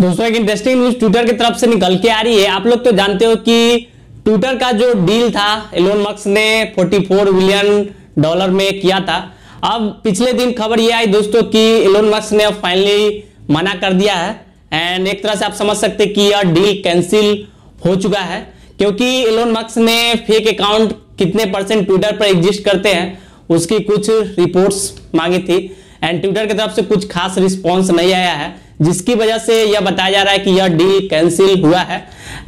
दोस्तों एक interesting news Twitter की तरफ से निकल के आ रही है। आप लोग तो जानते हो कि ट्विटर का जो डील था एलोन मस्क ने 44 मिलियन डॉलर में किया था। अब पिछले दिन खबर ये आई दोस्तों कि एलोन मस्क ने अब फाइनली मना कर दिया है एंड एक तरह से आप समझ सकते हैं कि यह डील कैंसिल हो चुका है, क्योंकि एलोन मस्क ने फेक अकाउंट कितने परसेंट ट्विटर पर एग्जिस्ट करते हैं उसकी कुछ रिपोर्ट्स मांगी थी एंड ट्विटर की तरफ से कुछ खास रिस्पॉन्स नहीं आया है, जिसकी वजह से यह बताया जा रहा है कि यह डील कैंसिल हुआ है।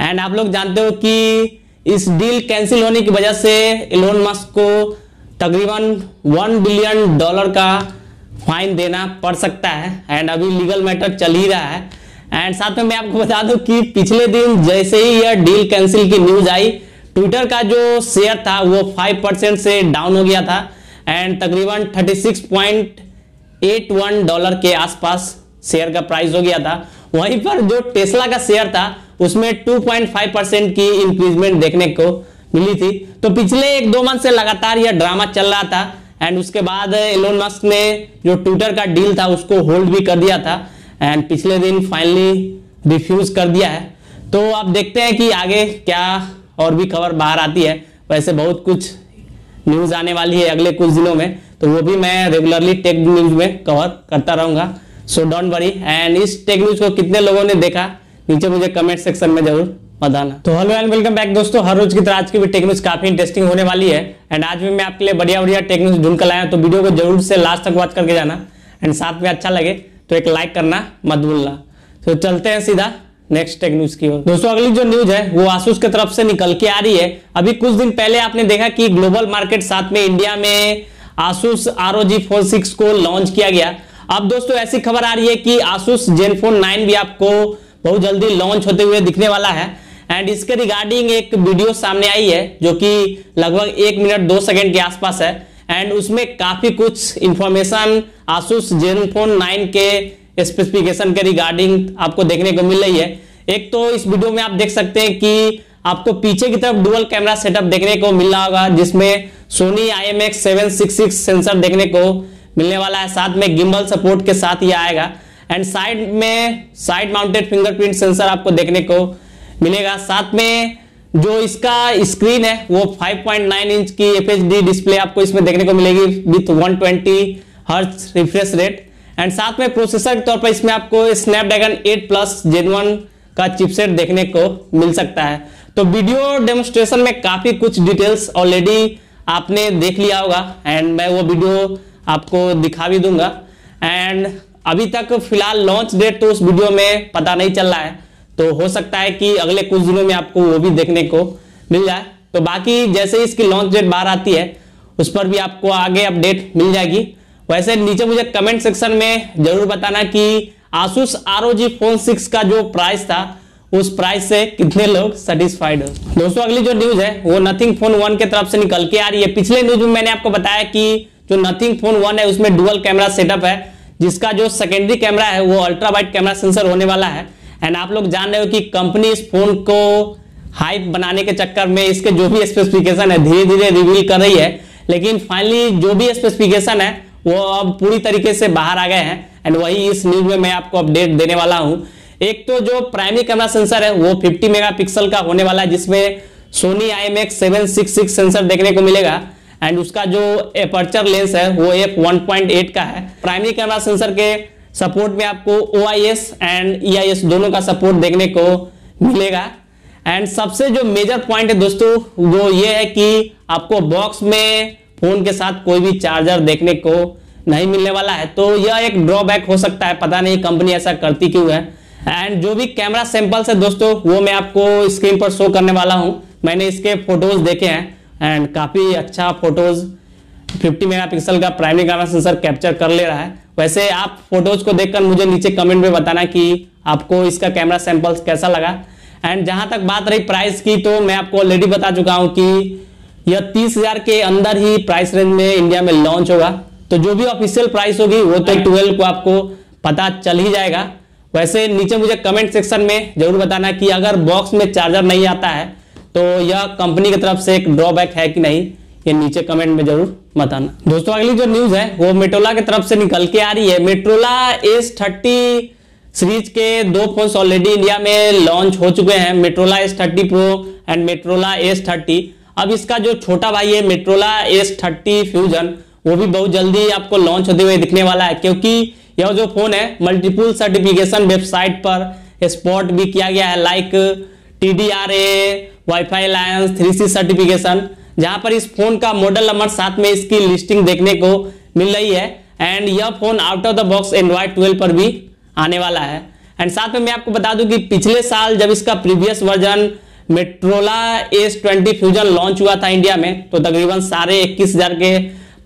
एंड आप लोग जानते हो कि इस डील कैंसिल होने की वजह से एलोन मस्क को तकरीबन 1 बिलियन डॉलर का फाइन देना पड़ सकता है एंड अभी लीगल मैटर चल ही रहा है। एंड साथ में मैं आपको बता दूं कि पिछले दिन जैसे ही यह डील कैंसिल की न्यूज आई, ट्विटर का जो शेयर था वो 5% से डाउन हो गया था एंड तकरीबन 36.81 डॉलर के आसपास शेयर का प्राइस हो गया था। वहीं पर जो टेस्ला का शेयर था उसमें 2.5% की इंक्रीजमेंट देखने को मिली थी। तो पिछले एक दो मंथ से लगातार यह ड्रामा चल रहा था एंड उसके बाद एलोन मस्क ने जो ट्विटर का डील था उसको होल्ड भी कर दिया था एंड पिछले दिन फाइनली रिफ्यूज कर दिया है। तो आप देखते हैं कि आगे क्या और भी खबर बाहर आती है। वैसे बहुत कुछ न्यूज़ आने वाली है अगले कुछ दिनों में, तो वो भी मैं रेगुलरली टेक न्यूज़ में कवर करता रहूँगा, सो डोंट वरी। एंड इस टेक न्यूज़ को कितने लोगों ने देखा नीचे मुझे कमेंट सेक्शन में जरूर बताना। तो हेलो एंड वेलकम बैक दोस्तों, हर रोज की तरह आज की भी टेक न्यूज़ काफी इंटरेस्टिंग होने वाली है एंड आज भी मैं आपके लिए बढ़िया बढ़िया टेक न्यूज़ ढूंढ कर लाया। तो वीडियो को जरूर से लास्ट तक वॉच करके जाना एंड साथ में अच्छा लगे तो एक लाइक करना मत भूलना। तो चलते हैं सीधा नेक्स्ट टेक न्यूज की ओर। दोस्तों अगली जो न्यूज है वो आसूस की तरफ से निकल के आ रही है। अभी कुछ दिन पहले आपने देखा कि ग्लोबल मार्केट साथ में इंडिया में आसूस ROG Phone 6 को लॉन्च किया गया। अब दोस्तों ऐसी खबर आ रही है कि आसूस ZenFone 9 भी आपको बहुत जल्दी लॉन्च होते हुए दिखने वाला है एंड इसके रिगार्डिंग एक वीडियो सामने आई है जो कि लगभग 1 मिनट 2 सेकेंड के आसपास है एंड उसमें काफी कुछ इंफॉर्मेशन आसूस ZenFone 9 के स्पेसिफिकेशन के रिगार्डिंग आपको देखने को मिल रही है। एक तो इस वीडियो में आप देख सकते हैं कि आपको पीछे की तरफ डुअल कैमरा सेटअप देखने को मिल रहा होगा, जिसमें सोनी IMX 766 सेंसर देखने को मिलने वाला है, साथ में गिम्बल सपोर्ट के साथ ये आएगा एंड साइड में साइड माउंटेड फिंगरप्रिंट सेंसर आपको देखने को मिलेगा। साथ में जो इसका स्क्रीन है वो 5.9 इंच की FHD डिस्प्ले आपको इसमें देखने को मिलेगी with 120 hertz refresh rate and साथ में प्रोसेसर के तौर पर इसमें आपको स्नैपड्रैगन 8 प्लस जेन 1 का चिपसेट देखने को मिल सकता है। तो वीडियो डेमोस्ट्रेशन में काफी कुछ डिटेल्स ऑलरेडी आपने देख लिया होगा एंड मैं वो वीडियो आपको दिखा भी दूंगा एंड अभी तक फिलहाल लॉन्च डेट तो उस वीडियो में पता नहीं चल रहा है, तो हो सकता है कि अगले कुछ दिनों में आपको वो भी देखने को मिल जाए। तो बाकी जैसे ही इसकी लॉन्च डेट बाहर आती है उस पर भी आपको आगे अपडेट मिल जाएगी। वैसे नीचे मुझे कमेंट सेक्शन में जरूर बताना कि आसूस ROG Phone 6 का जो प्राइस था उस प्राइस से कितने लोग सेटिस्फाइड हो। दोस्तों अगली जो न्यूज है वो Nothing Phone (1) के तरफ से निकल के आ रही है। पिछले न्यूज में मैंने आपको बताया कि जो Nothing Phone (1) है उसमें डुअल कैमरा सेटअप है, जिसका जो सेकेंडरी कैमरा है वो अल्ट्रा वाइड कैमरा सेंसर होने वाला है एंड आप लोग जान रहे हो कि कंपनी इस फोन को हाइप बनाने के चक्कर में इसके जो भी स्पेसिफिकेशन है धीरे धीरे रिवील कर रही है, लेकिन फाइनली जो भी स्पेसिफिकेशन है वो अब पूरी तरीके से बाहर आ गए हैं एंड वही इस न्यूज में मैं आपको अपडेट देने वाला हूँ। एक तो जो प्राइमरी कैमरा सेंसर है वो 50 मेगापिक्सल का होने वाला है, जिसमें सोनी IMX 766 सेंसर देखने को मिलेगा एंड उसका जो एपर्चर लेंस है वो f1.8 का है। प्राइमरी कैमरा सेंसर के सपोर्ट में आपको OIS एंड EIS दोनों का सपोर्ट देखने को मिलेगा एंड सबसे जो मेजर पॉइंट है दोस्तों वो ये है कि आपको बॉक्स में फोन के साथ कोई भी चार्जर देखने को नहीं मिलने वाला है, तो यह एक ड्रॉबैक हो सकता है, पता नहीं कंपनी ऐसा करती क्यों है। एंड जो भी कैमरा सैंपल्स है दोस्तों वो मैं आपको स्क्रीन पर शो करने वाला हूँ। मैंने इसके फोटोज देखे हैं एंड काफ़ी अच्छा फोटोज 50 मेगापिक्सल का प्राइमरी कैमरा सेंसर कैप्चर कर ले रहा है। वैसे आप फोटोज को देखकर मुझे नीचे कमेंट में बताना कि आपको इसका कैमरा सैंपल्स कैसा लगा। एंड जहाँ तक बात रही प्राइस की, तो मैं आपको ऑलरेडी बता चुका हूँ कि यह 30,000 के अंदर ही प्राइस रेंज में इंडिया में लॉन्च होगा, तो जो भी ऑफिशियल प्राइस होगी वो तो 12 को आपको पता चल ही जाएगा। वैसे नीचे मुझे कमेंट सेक्शन में जरूर बताना कि अगर बॉक्स में चार्जर नहीं आता है तो यह कंपनी की तरफ से एक ड्रॉबैक है कि नहीं, ये नीचे कमेंट में जरूर बताना। दोस्तों अगली जो न्यूज है वो Motorola की तरफ से निकल के आ रही है। Motorola S30 सीरीज के दो फोन्स ऑलरेडी इंडिया में लॉन्च हो चुके हैं, Motorola S30 Pro and Motorola S30। अब इसका जो छोटा भाई है मोटोरोला S30 Fusion, वो भी बहुत जल्दी आपको लॉन्च होते हुए दिखने वाला है, क्योंकि यह जो फोन है मल्टीपल सर्टिफिकेशन वेबसाइट पर स्पॉट भी किया गया है, like TDRA, WiFi alliance, 3C certification, जहां पर इस फोन का मॉडल नंबर 7 में इसकी लिस्टिंग देखने को मिल रही है। एंड यह phone out of the box Android 12 पर भी आने वाला है। एंड साथ में मैं आपको बता दूं कि पिछले साल जब इसका previous version Motorola S20 fusion launch हुआ था इंडिया में, तो तकरीबन 21,500 के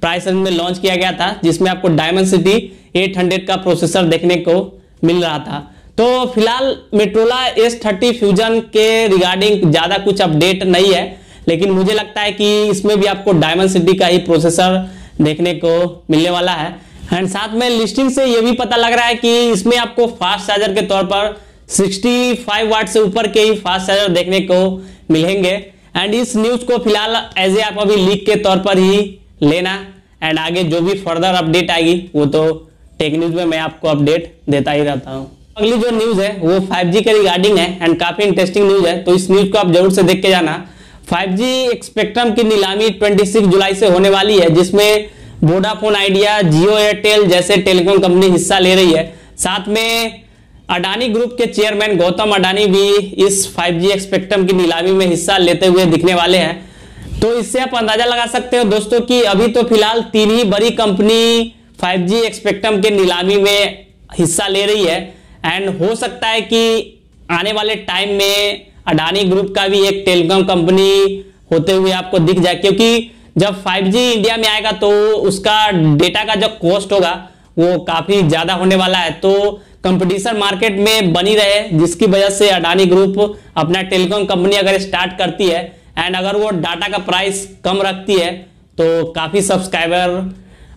प्राइस रेंज में लॉन्च किया गया था, जिसमें आपको डायमेंसिटी 800 का प्रोसेसर देखने को मिल रहा था। तो फिलहाल मोटोरोला S30 फ्यूजन के रिगार्डिंग ज्यादा कुछ अपडेट नहीं है, लेकिन मुझे लगता है कि इसमें भी आपको डायमेंसिटी का ही प्रोसेसर देखने को मिलने वाला है। एंड साथ में लिस्टिंग से ये भी पता लग रहा है कि इसमें आपको फास्ट चार्जर के तौर पर 65 वाट से ऊपर के ही फास्ट चार्जर देखने को मिलेंगे। एंड इस न्यूज को फिलहाल एज ए आप अभी लीक के तौर पर ही लेना, एंड आगे जो भी फर्दर अपडेट आएगी वो तो टेक न्यूज में मैं आपको अपडेट देता ही रहता हूँ। अगली जो न्यूज है वो 5G के रिगार्डिंग है, एंड काफी इंटरेस्टिंग न्यूज है, तो इस न्यूज को आप जरूर से देख के जाना। 5G स्पेक्ट्रम की नीलामी 26 जुलाई से होने वाली है, जिसमें वोडाफोन आइडिया, जियो, एयरटेल जैसे टेलीकॉम कंपनी हिस्सा ले रही है। साथ में अडानी ग्रुप के चेयरमैन गौतम अडानी भी इस 5G स्पेक्ट्रम की नीलामी में हिस्सा लेते हुए दिखने वाले हैं। तो इससे आप अंदाजा लगा सकते हो दोस्तों कि अभी तो फिलहाल 3 ही बड़ी कंपनी 5G स्पेक्ट्रम के नीलामी में हिस्सा ले रही है, एंड हो सकता है कि आने वाले टाइम में अडानी ग्रुप का भी एक टेलीकॉम कंपनी होते हुए आपको दिख जाए, क्योंकि जब 5G इंडिया में आएगा तो उसका डेटा का जो कॉस्ट होगा वो काफी ज्यादा होने वाला है, तो कंपटीशन मार्केट में बनी रहे, जिसकी वजह से अडानी ग्रुप अपना टेलीकॉम कंपनी अगर स्टार्ट करती है एंड अगर वो डाटा का प्राइस कम रखती है तो काफी सब्सक्राइबर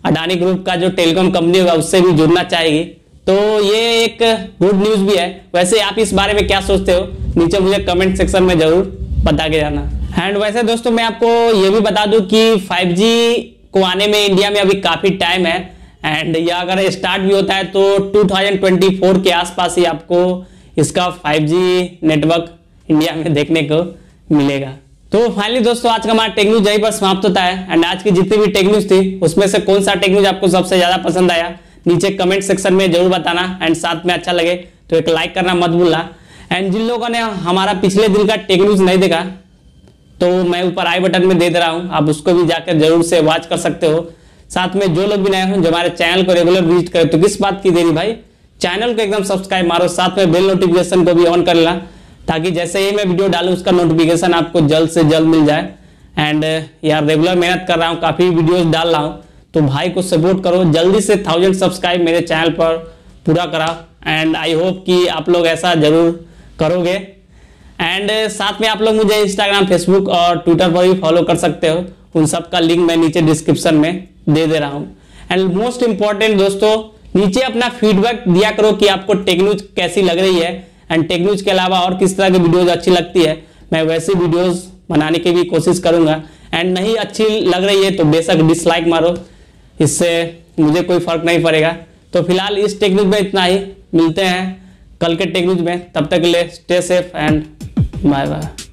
अडानी ग्रुप का जो टेलीकॉम कंपनी होगा उससे भी जुड़ना चाहेगी। तो ये एक गुड न्यूज भी है। वैसे आप इस बारे में क्या सोचते हो, नीचे मुझे कमेंट सेक्शन में जरूर बता के जाना। एंड वैसे दोस्तों मैं आपको ये भी बता दूं कि 5G को आने में इंडिया में अभी काफी टाइम है, एंड यह अगर स्टार्ट भी होता है तो 2024 के आसपास ही आपको इसका 5G नेटवर्क इंडिया में देखने को मिलेगा। तो फाइनली दोस्तों आज का हमारा टेक न्यूज यहीं पर समाप्त होता है। एंड आज की जितनी भी टेक न्यूज थी उसमें से कौन सा टेक न्यूज आपको सबसे ज्यादा पसंद आया नीचे कमेंट सेक्शन में जरूर बताना, एंड साथ में अच्छा लगे तो एक लाइक करना मत भूलना। एंड जिन लोगों ने हमारा पिछले दिन का टेक न्यूज नहीं देखा तो मैं ऊपर आई बटन में दे रहा हूं, आप उसको भी जाकर जरूर से वॉच कर सकते हो। साथ में जो लोग भी नए हो जो हमारे चैनल को रेगुलर विजिट करें तो किस बात की देरी भाई, चैनल को एकदम सब्सक्राइब मारो, साथ में बेल नोटिफिकेशन को भी ऑन कर लेना, ताकि जैसे ही मैं वीडियो डालू उसका नोटिफिकेशन आपको जल्द से जल्द मिल जाए। एंड यार रेगुलर मेहनत कर रहा हूँ, काफी वीडियोज डाल रहा हूँ, तो भाई को सपोर्ट करो, जल्दी से 1000 सब्सक्राइब मेरे चैनल पर पूरा कराओ। एंड आई होप कि आप लोग ऐसा जरूर करोगे। एंड साथ में आप लोग मुझे इंस्टाग्राम, फेसबुक और ट्विटर पर भी फॉलो कर सकते हो, उन सब का लिंक मैं नीचे डिस्क्रिप्शन में दे रहा हूँ। एंड मोस्ट इम्पॉर्टेंट दोस्तों, नीचे अपना फीडबैक दिया करो कि आपको टेक न्यूज कैसी लग रही है, एंड टेक न्यूज के अलावा और किस तरह की वीडियोज अच्छी लगती है, मैं वैसी वीडियोज बनाने की भी कोशिश करूंगा। एंड नहीं अच्छी लग रही है तो बेशक डिसलाइक मारो, इससे मुझे कोई फर्क नहीं पड़ेगा। तो फिलहाल इस टेक न्यूज में इतना ही, मिलते हैं कल के टेक न्यूज में, तब तक के लिए stay safe and bye bye.